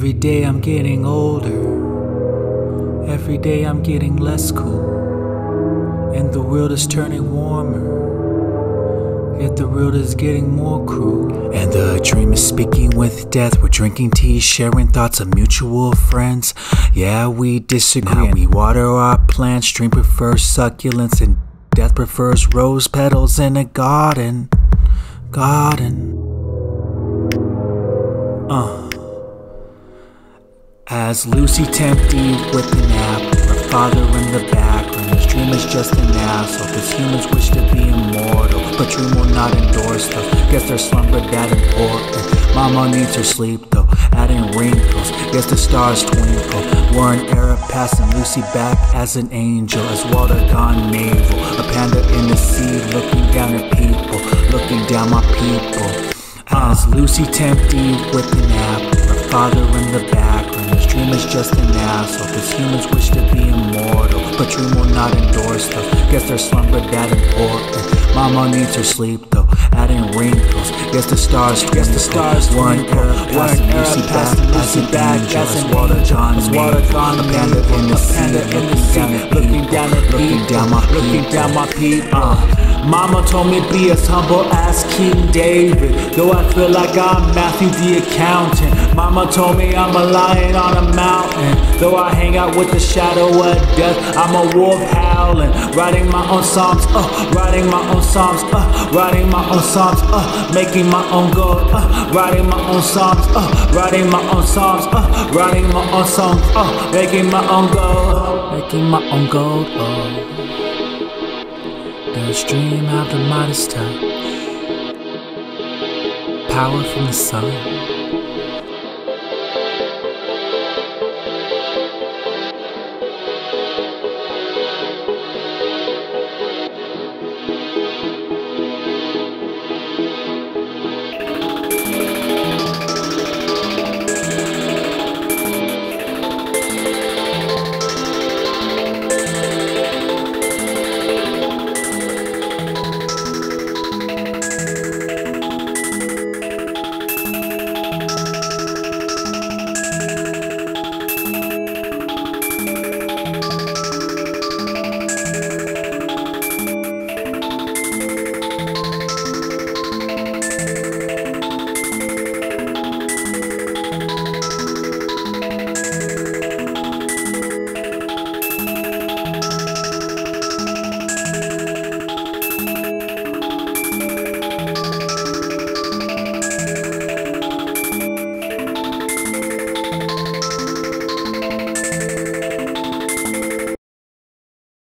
Every day I'm getting older, every day I'm getting less cool, and the world is turning warmer, yet the world is getting more cruel. And the dream is speaking with death, we're drinking tea, sharing thoughts of mutual friends. Yeah, we disagree, now we water our plants, dream prefers succulents, and death prefers rose petals in a garden. As Lucy tempted with a nap, her father in the background. His dream is just an asshole, cause humans wish to be immortal, but dream will not endorse them. Guess their slumber that important. Mama needs her sleep though, adding wrinkles. Guess the stars twinkle. Were an era passing Lucy back as an angel, as Walter gone naval. A panda in the sea looking down at people, looking down my people. As Lucy tempted with a nap, her father in the background. Dream is just an asshole, cause humans wish to be immortal, but dream will not endorse them. Guess their slumber that important. Mama needs her sleep though, adding wrinkles. Guess the stars twinkle. One era passing Lucy back as an angel, as Walter John Naval. A panda in the sea, looking down my people. Mama told me be as humble as King David, though I feel like I'm Matthew the accountant. Mama told me I'm a lion on a mountain, though I hang out with the shadow of death. I'm a wolf howling, writing my own psalms, making my own gold, making my own gold, oh. There's dream out of the modest time, power from the sun.